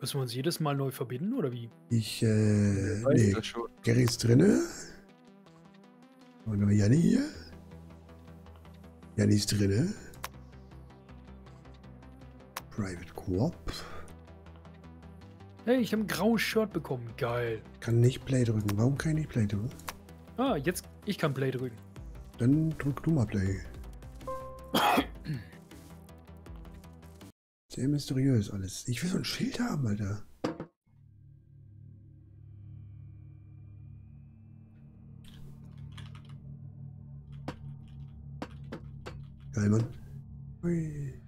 Müssen wir uns jedes Mal neu verbinden, oder wie? Ich, nee. Gary ist drinne. Und noch Jani hier. Jani ist drinne. Private Co-op. Hey, ich habe ein graues Shirt bekommen. Geil. Kann nicht Play drücken. Warum kann ich nicht Play drücken? Ah, jetzt, ich kann Play drücken. Dann drück du mal Play. Sehr mysteriös alles. Ich will so ein Schild haben, Alter. Geil, Mann. Ui.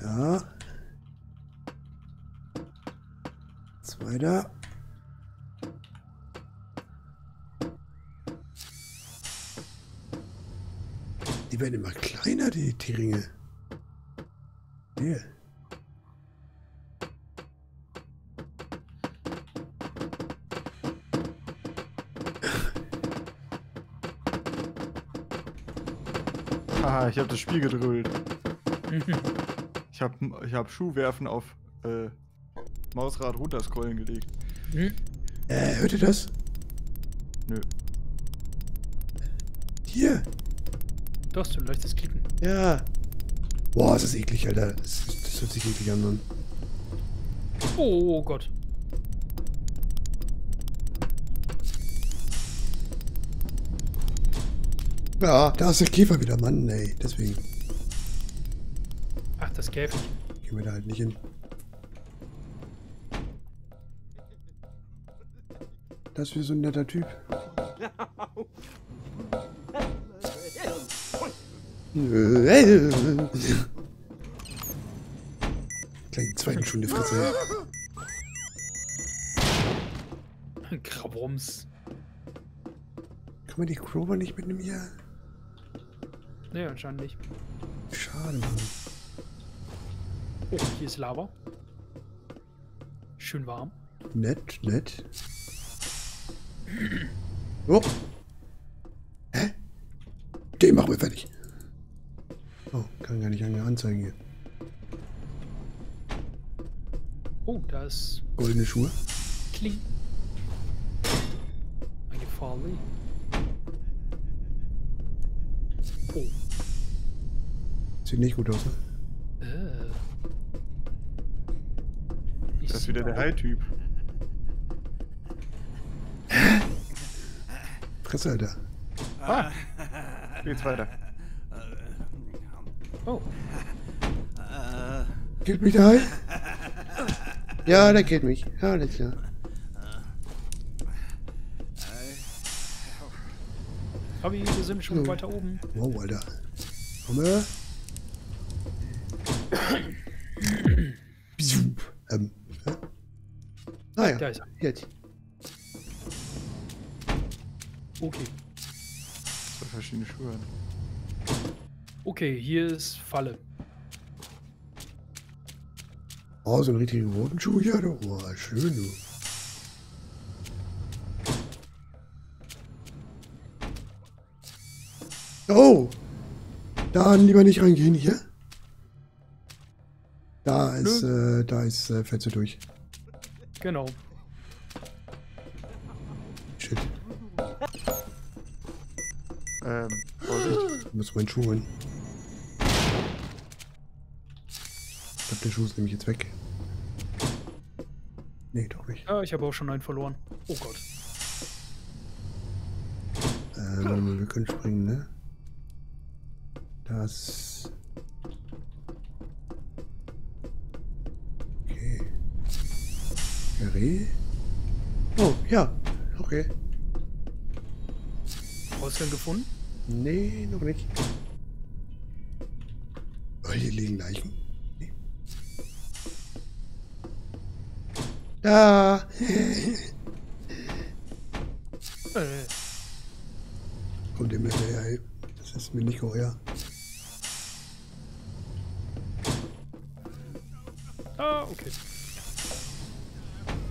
Ja. Zweiter. Die werden immer kleiner, die Ringe. Hier. Ah, ich habe das Spiel gedröhlt. Ich hab Schuhwerfen auf Mausrad runterscrollen gelegt. Hört ihr das? Nö. Hier! Doch, du leuchtest klicken. Ja. Boah, das ist eklig, Alter. Das hört sich eklig an, Mann. Oh Gott. Ja, da ist der Käfer wieder, Mann, ey. Deswegen. Ach, das Käfer. Gehen wir da halt nicht hin. Das ist so ein netter Typ. Gleich zweiten Stunde Fresse. Krabrums. Kann man die Grover nicht mitnehmen hier? Nee, anscheinend nicht. Schade, Mann. Oh, hier ist Lava. Schön warm. Nett, nett. Oh. Hä? Den machen wir fertig. Oh, kann gar nicht anzeigen hier. Oh, da ist... Goldene Schuhe. Kling. Eine Farley. Oh. Sieht nicht gut aus, ne? Das ist wieder der High-Typ. Hä? Fresse, Alter. Ah! Geht's weiter. Oh. Geht mich da ein? Ja, der geht mich. Ja, alles klar. Abi, wir sind schon weiter oben. Wow, Alter. Komm her. Naja, da ist er. Jetzt. Okay. Zwei verschiedene Schuhe. Okay, hier ist Falle. Oh, so ein richtiger roten Schuh, ja, du. Oh, schön, du. Oh! Da lieber nicht reingehen, hier. Da ist Fetze durch. Genau. Shit. Vorsicht. Ich muss meinen Schuh holen. Ich glaube, der Schuh ist nämlich jetzt weg. Nee, doch nicht. Ah, ich habe auch schon einen verloren. Oh Gott. Wir können springen, ne? Das... Okay. Gary? Oh, ja. Okay. Ausgang gefunden? Nee, noch nicht. Oh, hier liegen Leichen. Da! Kommt dem hinterher, ey. Das ist mir nicht geheuer. Ah, okay.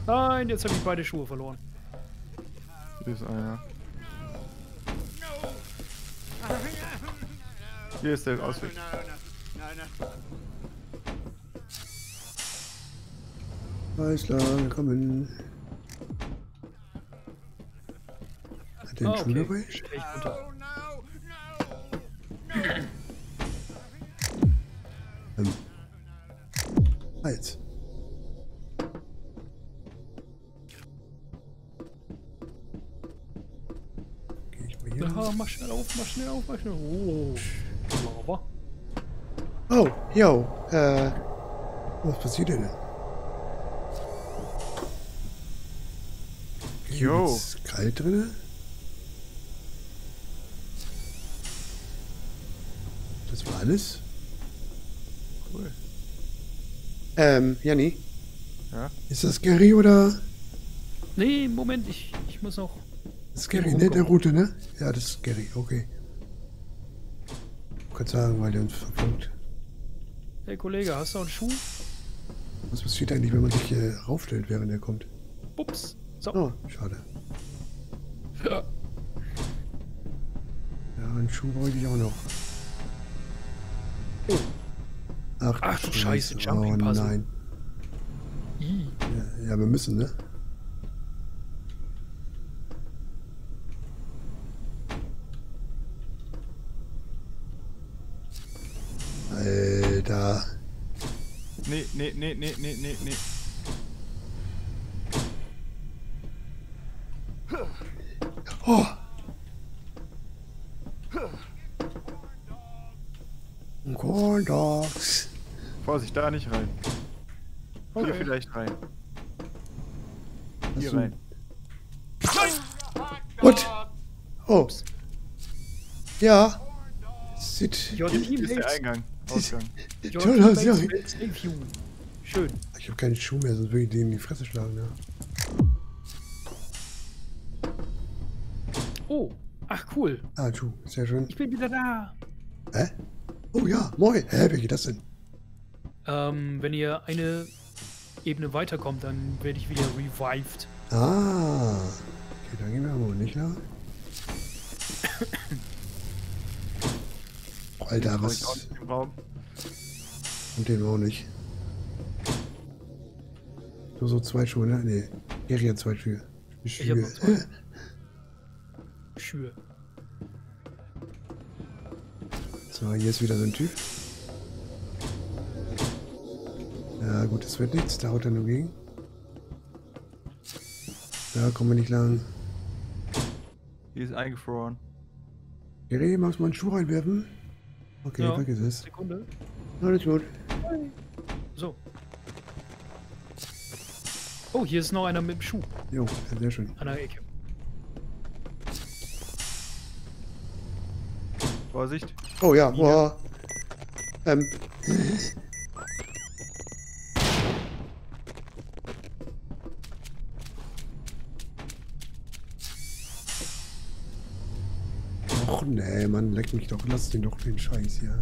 Nein, jetzt habe ich beide Schuhe verloren. Hier ist einer. Hier ist der Ausweg. Alles klar, komm hin. Hat der einen Schuh dabei? Halt. Geh ich mal hier. Ja, mach schnell auf, mach schnell auf, mach schnell auf. Oh. Mauber. Oh, yo. Was passiert denn? Jo. Ist kalt drin? Das war alles? Cool. Jani? Ja? Ist das Gary oder? Nee, Moment, ich muss auch... Das ist Gary, ne? Der Rote, ne? Ja, das ist Gary, okay. Ich kann sagen, weil der uns verfolgt. Hey Kollege, hast du einen Schuh? Was passiert eigentlich, wenn man sich hier raufstellt, während er kommt? Ups. So. Oh, schade. Ja. Ja, einen Schuh wollte ich auch noch. Oh. Ach du Scheiße, Jumping Puzzle. Oh nein. Ja, wir müssen, ne? Alter. Nee. Oh! Corn Dogs! Vorsicht, da nicht rein. Okay. Hier vielleicht rein. Hier rein. Gut! Oh! Ja! Sieht. Hier ist der Eingang. Ausgang. Schön. Ich hab keinen Schuh mehr, sonst würde ich den in die Fresse schlagen, ja. Oh, ach cool. Ah, du, sehr schön. Ich bin wieder da. Hä? Oh ja, moin. Hä, wie geht das denn? Wenn ihr eine Ebene weiterkommt, dann werde ich wieder revived. Ah. Okay, dann gehen wir aber nicht lang. Alter, was? Und den auch nicht. Nur so zwei Schuhe, ne? Nee, Gary hat zwei Schuhe. Ich hab noch zwei. Schuhe. So, hier ist wieder so ein Typ. Ja gut, es wird nichts, da haut er nur gegen. Da kommen wir nicht lang. Die ist eingefroren. Gary, magst du mal einen Schuh reinwerfen? Okay, ja, vergiss es. Sekunde. Alles gut. So. Oh, hier ist noch einer mit dem Schuh. Jo, sehr schön. An der Ecke. Vorsicht. Oh ja, boah. Och nee, Mann, leck mich doch, lass den doch den Scheiß hier.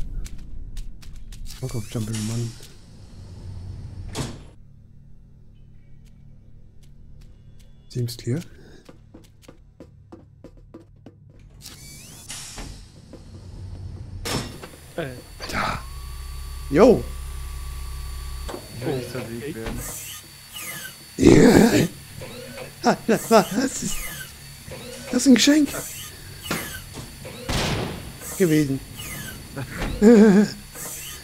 Bock auf Jumping, Mann. Seems clear. Alter! Yo! Ich will nicht zerlegt werden. Yeah. Ah, das ist ein Geschenk! Gewesen.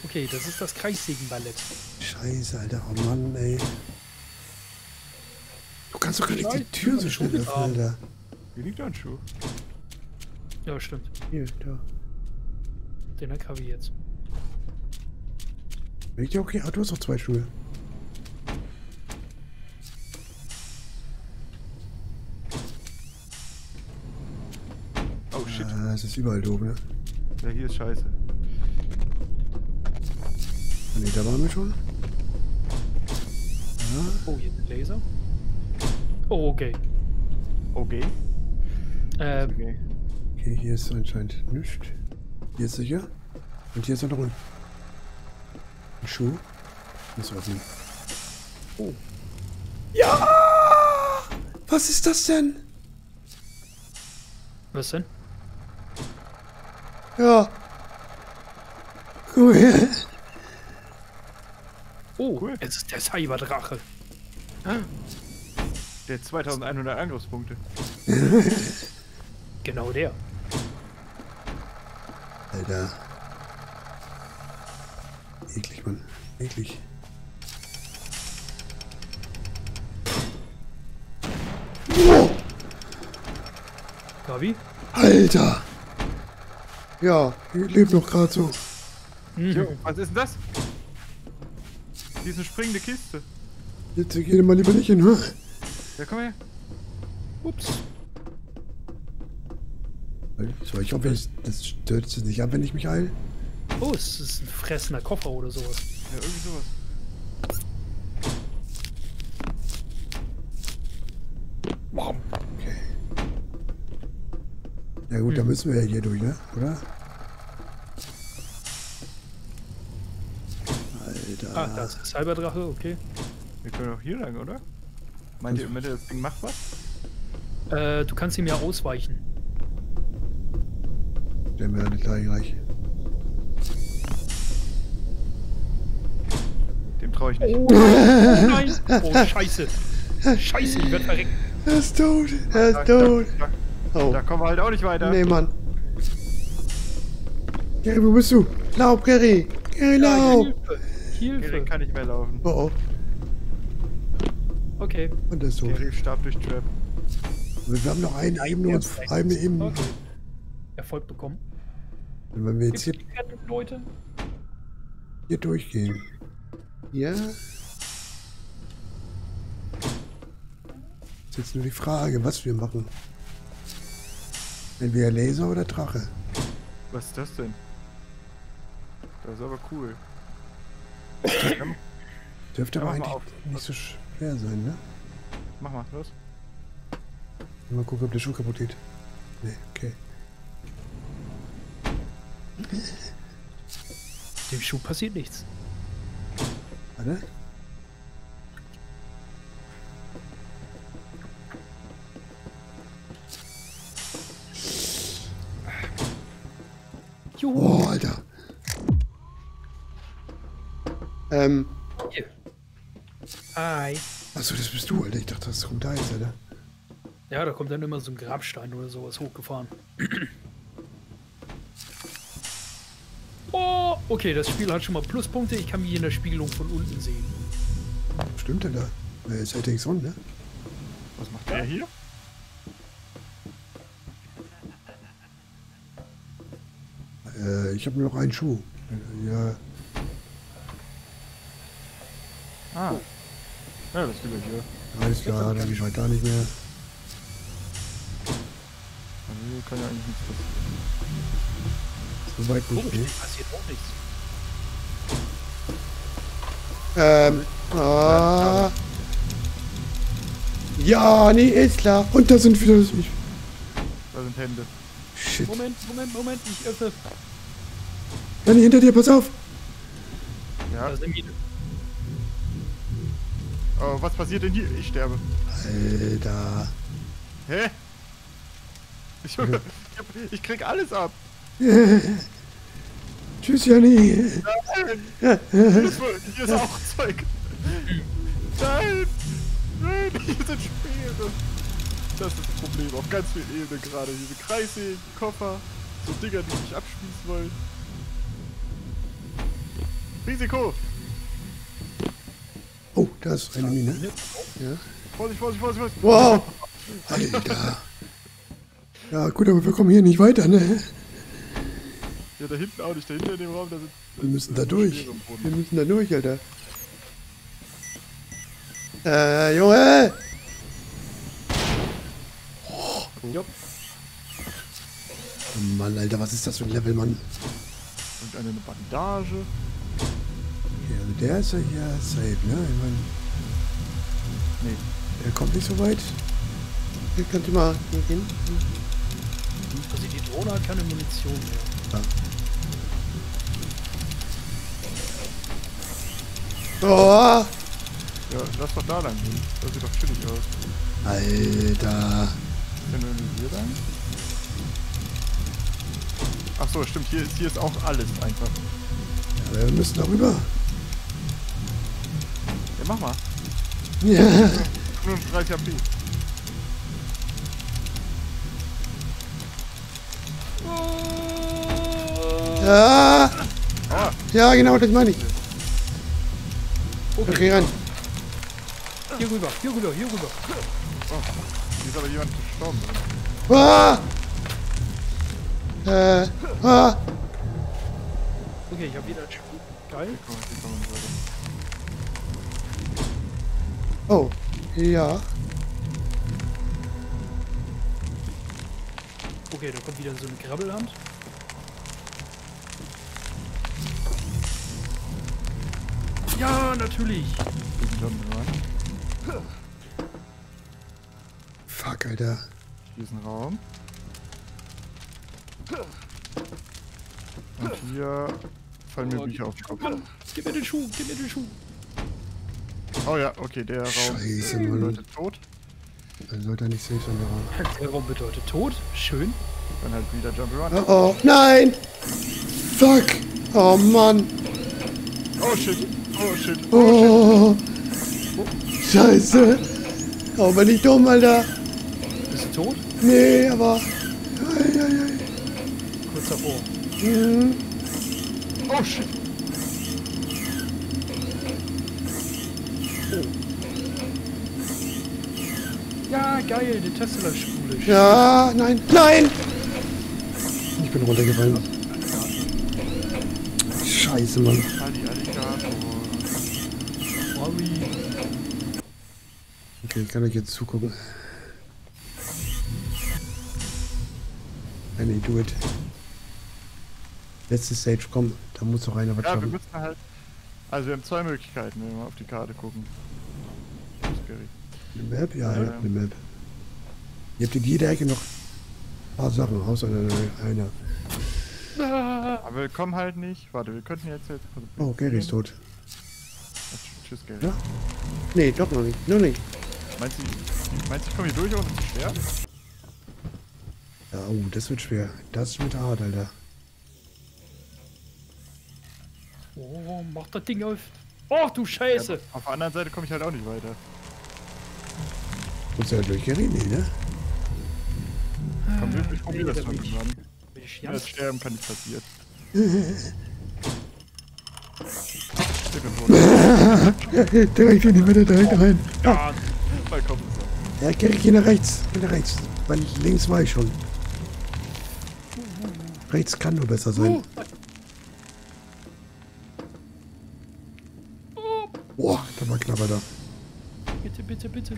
Okay, das ist das Kreissägenballett. Scheiße, Alter, oh Mann, ey. Du kannst doch gar nicht die Tür so schön öffnen, Alter. Hier liegt ein Schuh. Ja, stimmt. Hier, da. Den habe ich jetzt. Ja, okay, ah, du hast auch zwei Schuhe. Oh shit. Es ist überall doof, ne? Ja, hier ist scheiße. Ne, da waren wir schon. Ja. Oh, hier ist ein Laser. Oh, okay. Okay. Okay. Okay, hier ist anscheinend nichts. Hier ist sicher. Und hier ist noch ein Schuh. Muss öffnen. Oh. Ja! Was ist das denn? Was denn? Ja. Cool. Oh, cool. Es ist der Cyberdrache. Der 2100 Angriffspunkte. Genau der. Alter. Eklig, Mann. Eklig. Gabi? Alter! Ja, ich lebe noch gerade so. Jo, was ist denn das? Diese springende Kiste. Jetzt geh mal lieber nicht hin, hör? Ja, komm her. Ups. So, ich hoffe, das stört sich nicht ab, wenn ich mich heile. Oh, es ist ein fressender Koffer oder sowas. Ja, irgendwie sowas. Wow. Okay. Na gut, da müssen wir ja hier durch, ne? Oder? Alter. Ah, da ist ein Cyberdrache, okay. Wir können auch hier lang, oder? Meint ihr, das Ding macht was? Du kannst ihm ja ausweichen. Der mir nicht gleich. Dem traue ich nicht. Oh, nein! Oh, Scheiße! Scheiße, ich werde verrecken! Er ist tot! Er ist tot! Da kommen wir halt auch nicht weiter! Nee, Mann! Gary, wo bist du? Lauf, Gary! Gary, lauf! Hilfe! Gary kann nicht mehr laufen. Oh, oh. Okay. Und das so. Gary starb durch Trap. Wir haben noch einen eben okay. Erfolg bekommen. Und wenn wir jetzt hier, Leute? Hier durchgehen. Ja. Ist jetzt nur die Frage, was wir machen. Entweder Laser oder Drache. Was ist das denn? Das ist aber cool. Dürfte aber eigentlich nicht so schwer sein, ne? Mach mal, los. Mal gucken, ob der Schuh kaputt geht. Ne, okay. Dem Schuh passiert nichts. Warte. Juhu. Oh, Alter. Hi. Achso, das bist du, Alter. Ich dachte, das kommt da jetzt, Alter. Ja, da kommt dann immer so ein Grabstein oder sowas hochgefahren. Okay, das Spiel hat schon mal Pluspunkte. Ich kann mich in der Spiegelung von unten sehen. Stimmt denn da? Wer ist allerdings on, ne? Was macht der hier? Ich habe nur noch einen Schuh. Ja. Ah. Ja, das gibt es hier. Alles klar, dann geht da nicht mehr. Also, kann ja eigentlich nichts passieren. So weit nicht. Passiert auch nichts. Jani ist klar. Und da sind wieder. Da sind Hände. Shit. Moment, ich öffne. Jani, hinter dir, pass auf. Ja. Da sind Miete. Oh, was passiert denn hier? Ich sterbe. Alter. Hä? Ich krieg alles ab. Tschüss, Jani. Nein. Hier ist auch Zeug. Nein. Nein, hier sind Speere. Das ist das Problem. Auf ganz vielen Ebenen gerade. Diese Kreise, Koffer, so Dinger, die sich abschließen wollen. Risiko. Oh, da ist eine Mine. Ja. Vorsicht. Wow. Alter. Ja, gut, aber wir kommen hier nicht weiter, ne? Ja, da hinten auch nicht, da hinten in dem Raum, da sind... Wir müssen da durch. Wir müssen da durch, Alter. Junge! Oh, cool. Oh Mann, Alter, was ist das für ein Level, Mann? Und eine Bandage. Okay, also der ist ja hier safe, ne? Ich mein... Nee. Der kommt nicht so weit. Ihr könnt ihr mal hier hin. Also die Drohne hat keine Munition mehr. Oh. Ja, lass doch da lang gehen. Das sieht doch chillig aus. Alter. Können wir hier lang? Achso, stimmt. Hier ist auch alles einfach. Ja, wir müssen da rüber. Ja, mach mal. Ja. 35 HP. Ja. Ah. Ja, genau, das meine ich. Okay, okay, rein. Hier rüber, hier rüber, hier rüber. Oh, hier ist aber jemand gestorben. Ah! Ah! Okay, ich hab wieder ein Spiel. Geil. Oh, ja. Okay, da kommt wieder so eine Krabbelhand. Ja, natürlich. Fuck, Alter. Hier ist ein Raum. Und hier fallen mir Bücher auf den Kopf. Mann, gib mir den Schuh, gib mir den Schuh. Oh ja, okay, der Raum Scheiße, bedeutet tot. Man sollte nicht sehen von der Raum. Der Raum bedeutet tot, schön. Dann halt wieder Jump'n'Run. Oh, oh, nein! Fuck! Oh Mann! Oh shit! Oh shit! Oh, oh shit! Oh. Scheiße! Oh, bin ich dumm, Alter! Bist du tot? Nee, aber... Ei, ei, ei. Kurz davor. Mhm. Oh shit! Ja, geil, die Tesla-Spule. Ja, nein, nein! Ich bin runtergefallen. Scheiße, Mann. Okay, ich kann euch jetzt zugucken. Nee, do it. Letzte Stage, komm, da muss doch einer was schaffen. Ja, wir müssen halt... Also wir haben zwei Möglichkeiten, wenn wir auf die Karte gucken. Eine Map? Ja, ja, eine Map. Ihr habt in jeder Ecke noch ein paar Sachen außer einer. Aber wir kommen halt nicht. Warte, wir könnten jetzt... Oh, Gary ist tot. Tschüss, Gary. Ja? Nee, doch noch nicht. Noch nicht. Meinst du, ich komme hier durch, ohne zu sterben? Ja, oh, das wird schwer. Das wird hart, Alter. Oh, mach das Ding auf. Oh, du Scheiße! Ja, auf der anderen Seite komme ich halt auch nicht weiter. Muss ja durchgereden, ne? Komm, ich probier das mal dran. Wenn das Sterben kann nicht passieren. Direkt in die Mitte, direkt rein. Ja, ja, Gary, geh nach rechts. Weil links war ich schon. Rechts kann nur besser sein. Boah, da war knapper da. Bitte, bitte, bitte.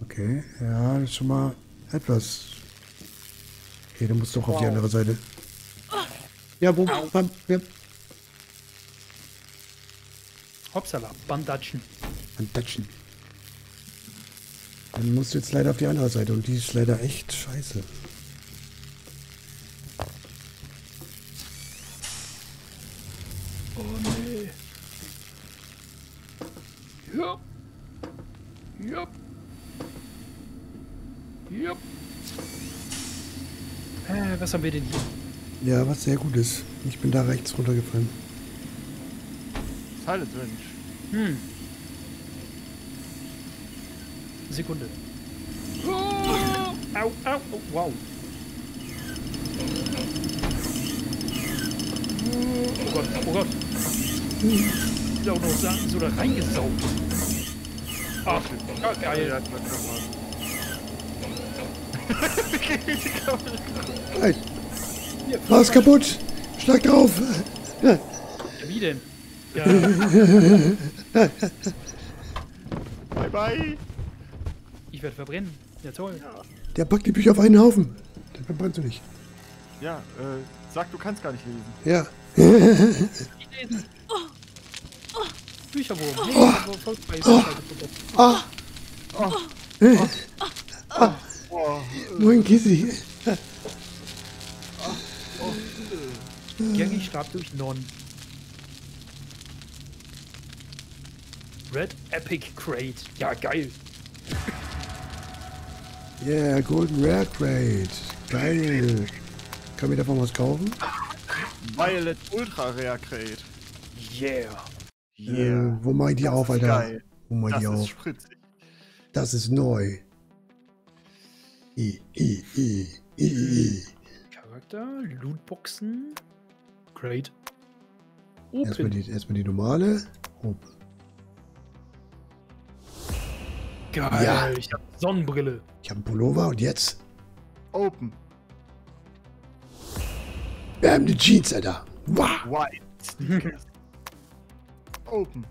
Okay, ja, das ist schon mal etwas. Okay, du musst doch auf die andere Seite. Ja, wo? Ja. Hoppsala, Bandatschen. Bandatschen. Dann musst du jetzt leider auf die andere Seite und die ist leider echt scheiße. Oh nee. Ja. Ja. Yep. Was haben wir denn hier? Ja, was sehr gut ist. Ich bin da rechts runtergefallen. Silent Range. Hm. Sekunde. Oh! Au, au, oh, wow. Oh Gott, oh Gott. Ich glaube, noch Sachen so da reingesaugt. Ach, geil. Ja, nein! War's kaputt! Schlag drauf! Wie denn? Ja. Bye bye! Ich werde verbrennen. Ja toll. Der packt die Bücher auf einen Haufen. Dann verbrennst du nicht. Ja, sag, du kannst gar nicht lesen. Ja. Ich lesen. Oh. Oh. Bücherwurm. Oh. Oh. Oh. Oh. Oh. Oh. Oh. Nur ein Kissi. Gary starb durch Non. Red Epic Crate. Ja, geil. Yeah, Golden Rare Crate. Geil. Kann mir davon was kaufen? Violet Ultra Rare Crate. Yeah. Yeah. Wo mach ich die auf, Alter? Geil. Wo mach ich die auf? Spritzig. Das ist neu. Charakter, Lootboxen. Great. Erstmal die normale. Open. Geil, ja. Ich hab Sonnenbrille. Ich hab einen Pullover und jetzt? Open. Wir haben die Jeans, Alter. Wow. White Sneakers. Open.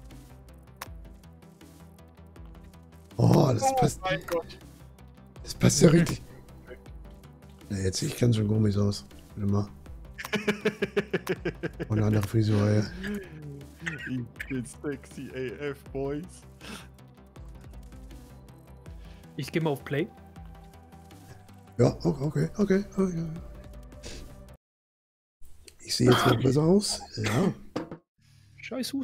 Oh, das passt. Mein Gott. Das passt ja richtig. Na, jetzt, ich kann schon komisch aus. Warte mal. Und eine andere Frisur, ja. Ich bin sexy AF, Boys. Ich gehe mal auf Play. Ja, okay. Ich sehe jetzt noch besser aus. Ja. Scheiß Husten.